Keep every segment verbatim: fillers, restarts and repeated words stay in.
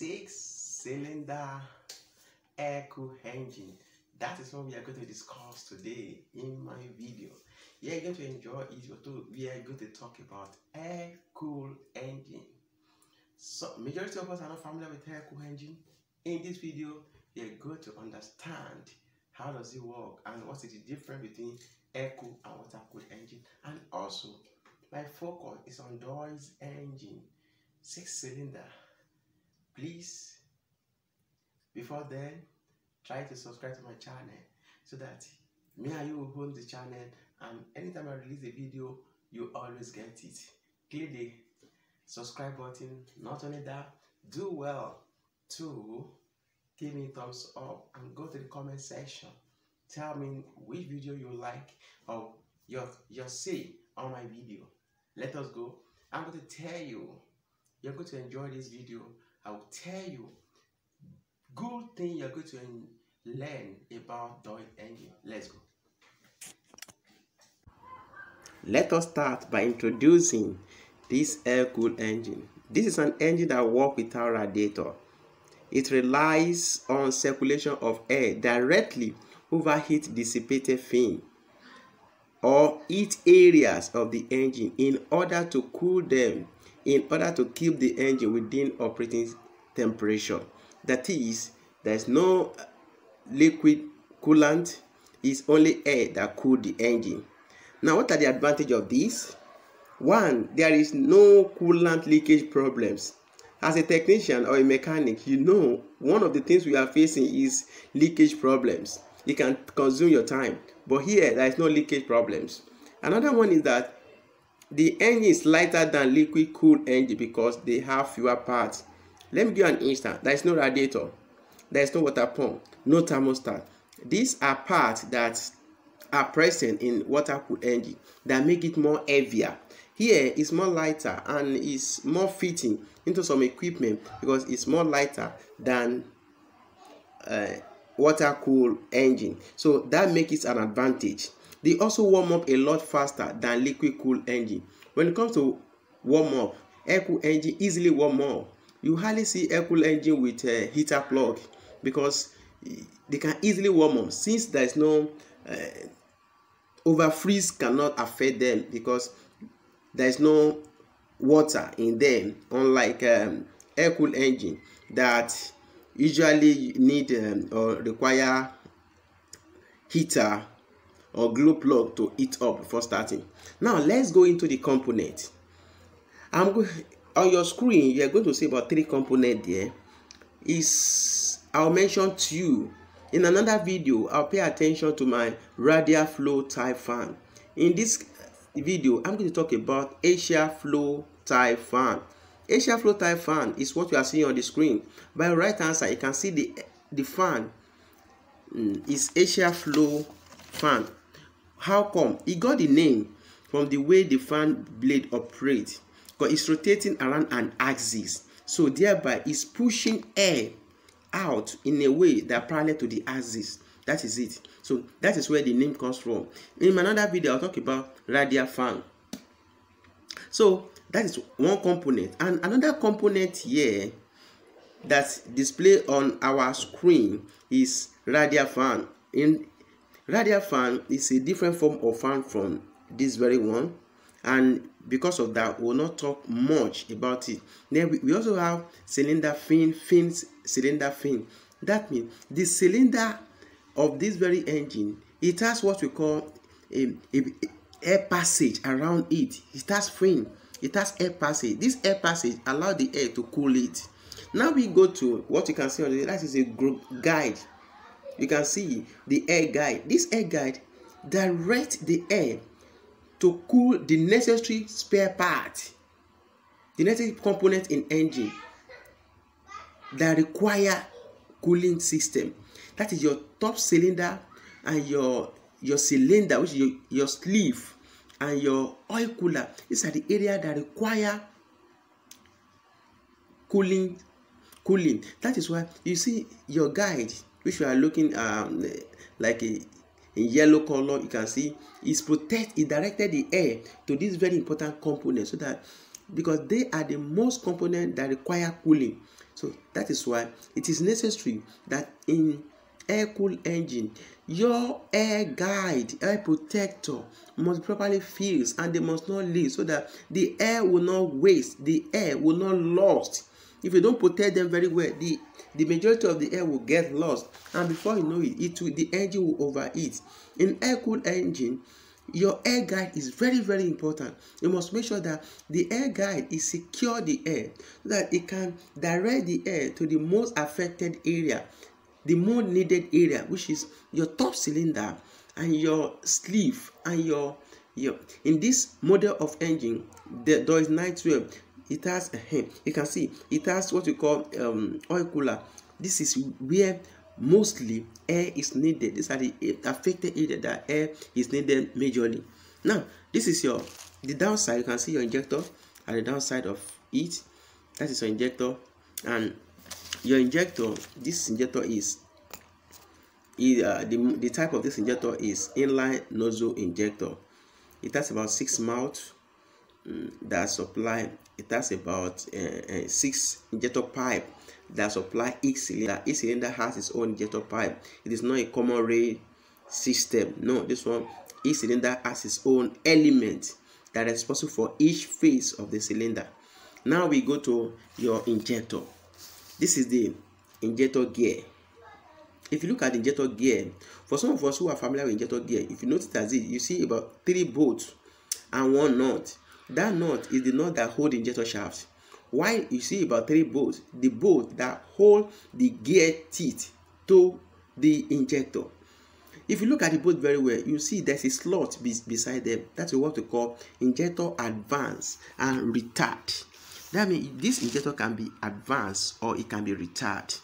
six-cylinder air-cooled engine. That is what we are going to discuss today in my video. You are going to enjoy it. We are going to talk about air-cooled engine. So, majority of us are not familiar with air-cooled engine. In this video, we are going to understand how does it work and what is the difference between air-cooled and water-cooled engine. And also, my focus is on Deutz engine, six-cylinder. Please, before then, try to subscribe to my channel so that me and you will own the channel, and anytime I release a video, you always get it. Click the subscribe button. Not only that, do well to give me a thumbs up and go to the comment section. Tell me which video you like or your your say on my video. Let us go. I'm going to tell you. You're going to enjoy this video. I will tell you good thing you're going to learn about Deutz engine. Let's go. Let us start by introducing this air-cooled engine. This is an engine that works without radiator. It relies on circulation of air directly over heat dissipated fin or heat areas of the engine in order to cool them, in order to keep the engine within operating temperature. That is, there is no liquid coolant, it's only air that cools the engine. Now, what are the advantages of this? One, there is no coolant leakage problems. As a technician or a mechanic, you know one of the things we are facing is leakage problems. It can consume your time, but here there is no leakage problems. Another one is that the engine is lighter than liquid cooled engine because they have fewer parts. Let me give you an instance. There is no radiator, there is no water pump, no thermostat. These are parts that are present in water cooled engine that make it more heavier. Here it's more lighter and is more fitting into some equipment because it's more lighter than uh, water cooled engine. So that makes it an advantage. They also warm up a lot faster than liquid cooled engine. When it comes to warm up, air cooled engine easily warm up. You hardly see air cooled engine with a heater plug because they can easily warm up, since there is no uh, over freeze cannot affect them because there is no water in them, unlike um, air cooled engine that usually need um, or require heater or glue plug to heat up before starting. Now let's go into the component. I'm going on your screen. You are going to see about three components there. Is I'll mention two in another video. I'll pay attention to my radial flow type fan. In this video, I'm going to talk about axial flow type fan. Axial flow type fan is what you are seeing on the screen. By your right hand side, you can see the the fan mm, is axial flow fan. How come it got the name? From the way the fan blade operates, because it's rotating around an axis, so thereby it's pushing air out in a way that parallel to the axis. That is it. So that is where the name comes from. In another video, I'll talk about radial fan. So that is one component, and another component here that's displayed on our screen is radial fan. In radial fan is a different form of fan from this very one, and because of that, we'll not talk much about it. Then we, we also have cylinder fin, fin, cylinder fin. That means the cylinder of this very engine, it has what we call a, a, a air passage around it. It has fin. It has air passage. This air passage allows the air to cool it. Now we go to what you can see on the right is a group guide. You can see the air guide. This air guide directs the air to cool the necessary spare part, the necessary component in engine that require cooling system. That is your top cylinder and your your cylinder, which is your, your sleeve, and your oil cooler. These are the area that require cooling. Cooling. That is why you see your guide, which we are looking um, like a, a yellow color. You can see it's protect, it directed the air to this very important component so that because they are the most component that require cooling. So that is why it is necessary that in air-cooled engine, your air guide, air protector must properly fill and they must not leak, so that the air will not waste, the air will not lost. If you don't protect them very well, the, the majority of the air will get lost, and before you know it, it will, the engine will overheat. In air-cooled engine, your air guide is very, very important. You must make sure that the air guide is secure the air, so that it can direct the air to the most affected area, the more needed area, which is your top cylinder and your sleeve and your, your in this model of engine, the Deutz nine twelve, it has, you can see, it has what we call um, oil cooler. This is where mostly air is needed. These are the affected area that air is needed majorly. Now, this is your, the downside. You can see your injector at the downside of it. That is your injector. And your injector, this injector is, is uh, the, the type of this injector is inline nozzle injector. It has about six mouths um, that supply, it has about uh, uh, six injector pipe that supply each cylinder. Each cylinder has its own injector pipe. It is not a common rail system. No, this one, each cylinder has its own element that is responsible for each phase of the cylinder. Now we go to your injector. This is the injector gear. If you look at the injector gear, for some of us who are familiar with injector gear, if you notice as it, you see about three bolts and one nut. That nut is the nut that holds the injector shaft. While you see about three bolts, the bolt that hold the gear teeth to the injector. If you look at the bolt very well, you see there's a slot beside them. That's what we call injector advance and retard. That means this injector can be advanced or it can be retarded.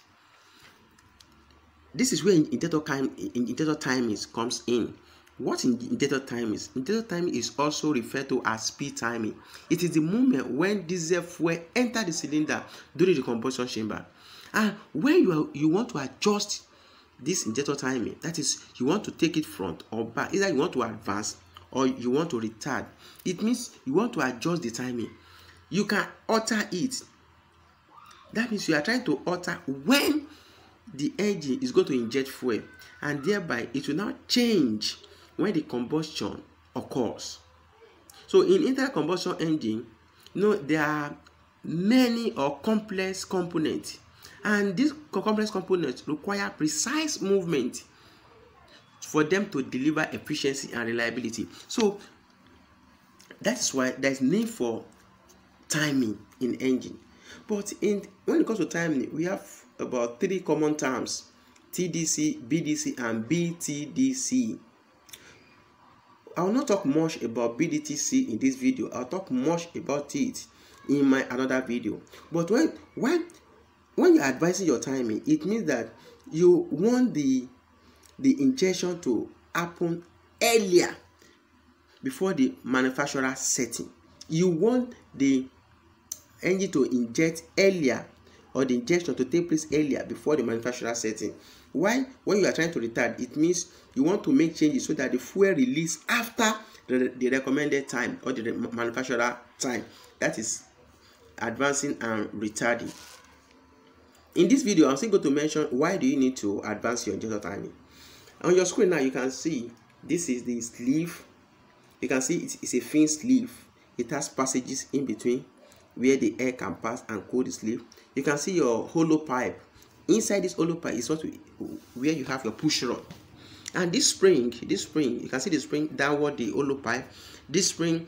This is where injector time, injector time is, comes in. What injector time is? Injector time is also referred to as speed timing. It is the moment when diesel fuel enters the cylinder during the combustion chamber. And when you, are, you want to adjust this injector timing, that is, you want to take it front or back, either you want to advance or you want to retard. It means you want to adjust the timing. You can alter it. That means you are trying to alter when the engine is going to inject fuel, and thereby it will now change when the combustion occurs. So in internal combustion engine, you know, there are many or complex components, and these complex components require precise movement for them to deliver efficiency and reliability. So that's why there's need for timing in engine. But in when it comes to timing, we have about three common terms: T D C, B D C, and B T D C. I will not talk much about B D T C in this video. I'll talk much about it in my another video. But when when when you're advising your timing, it means that you want the the injection to happen earlier before the manufacturer setting. You want the engine to inject earlier, or the injection to take place earlier before the manufacturer setting. Why? When you are trying to retard, it means you want to make changes so that the fuel release after the, the recommended time or the manufacturer time. That is advancing and retarding. In this video, I'm still going to mention why do you need to advance your injector timing. On your screen now, you can see this is the sleeve. You can see it's, it's a thin sleeve. It has passages in between where the air can pass and cool the sleeve. You can see your hollow pipe. Inside this hollow pipe is what we, where you have your push rod. And this spring, this spring, you can see the spring downward the hollow pipe. This spring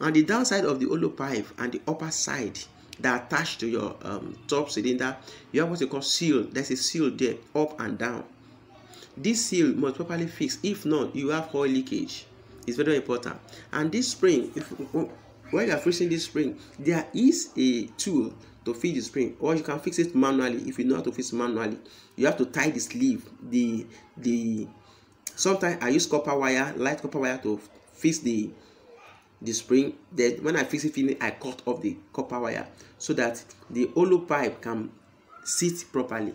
on the downside of the hollow pipe and the upper side that attached to your um, top cylinder, you have what you call seal. There's a seal there, up and down. This seal must properly fix. If not, you have oil leakage. It's very important. And this spring, if, when you are fixing this spring, there is a tool to fix the spring, or you can fix it manually. If you know how to fix manually, you have to tie the sleeve. The the sometimes I use copper wire, light copper wire to fix the the spring. Then when I fix it finally, I cut off the copper wire so that the hollow pipe can sit properly.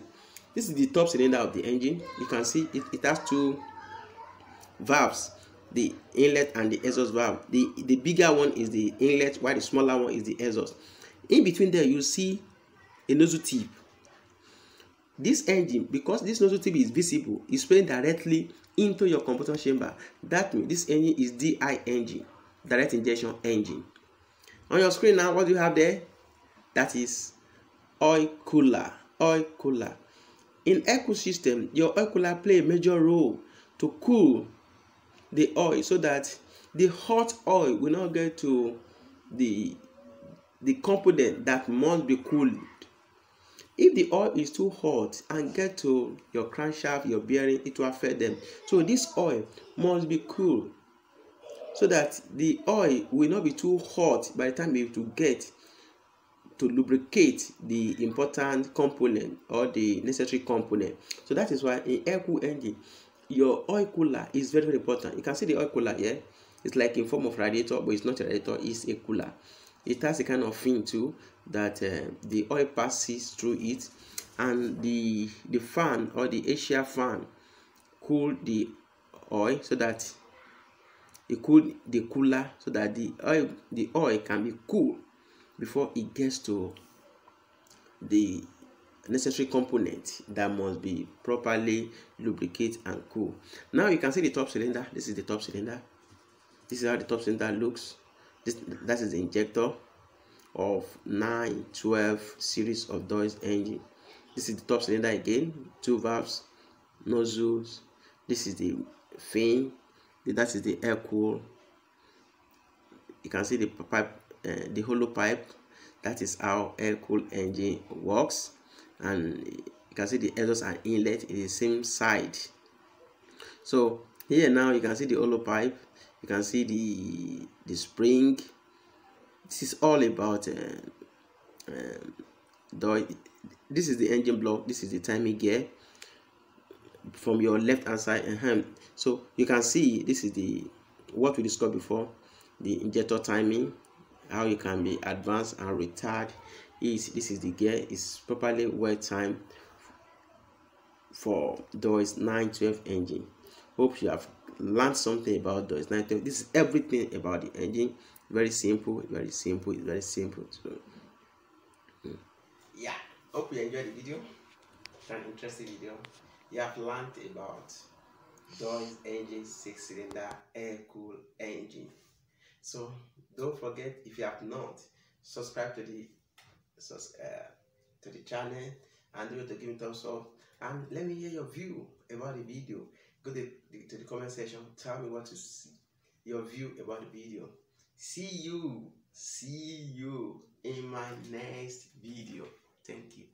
This is the top cylinder of the engine. You can see it, it has two valves. the inlet and the exhaust valve. The, the bigger one is the inlet, while the smaller one is the exhaust. In between there, you see a nozzle tip. This engine, because this nozzle tip is visible, is playing directly into your combustion chamber. That means this engine is D I engine, direct injection engine. On your screen now, what do you have there? That is oil cooler. Oil cooler. In ecosystem, your oil cooler plays a major role to cool the oil so that the hot oil will not get to the the component that must be cooled. If the oil is too hot and get to your crankshaft, your bearing, it will affect them. So this oil must be cooled so that the oil will not be too hot by the time it will get to lubricate the important component or the necessary component. So that is why in air cool engine, your oil cooler is very, very important. You can see the oil cooler here. It's like in form of radiator, but it's not a radiator, it's a cooler. It has a kind of fin too that uh, the oil passes through it, and the the fan or the axial fan cool the oil so that it cool the cooler so that the oil the oil can be cool before it gets to the necessary component that must be properly lubricated and cool. Now you can see the top cylinder. This is the top cylinder. This is how the top cylinder looks. This, that is the injector of nine twelve series of Deutz engine. This is the top cylinder again, two valves, nozzles. This is the fin. That is the air cool. You can see the pipe, uh, the hollow pipe. That is how air cool engine works. And you can see the exhaust and inlet in the same side. So here now you can see the hollow pipe. You can see the the spring. This is all about uh, um, the, this is the engine block. This is the timing gear from your left hand side and hand. So you can see this is the what we discussed before, the injector timing, how you can be advanced and retard. Is this is the gear is properly well timed for Deutz nine twelve engine. Hope you have learned something about Deutz nine twelve. This is everything about the engine. Very simple, very simple, very simple. So, yeah, hope you enjoyed the video. It's an interesting video. You have learned about Deutz engine, six cylinder air cool engine. So don't forget, if you have not, subscribe to the uh, to the channel and do it to give it thumbs up, and let me hear your view about the video. Go to the, to the comment section. Tell me what to see, your view about the video. See you, see you in my next video. Thank you.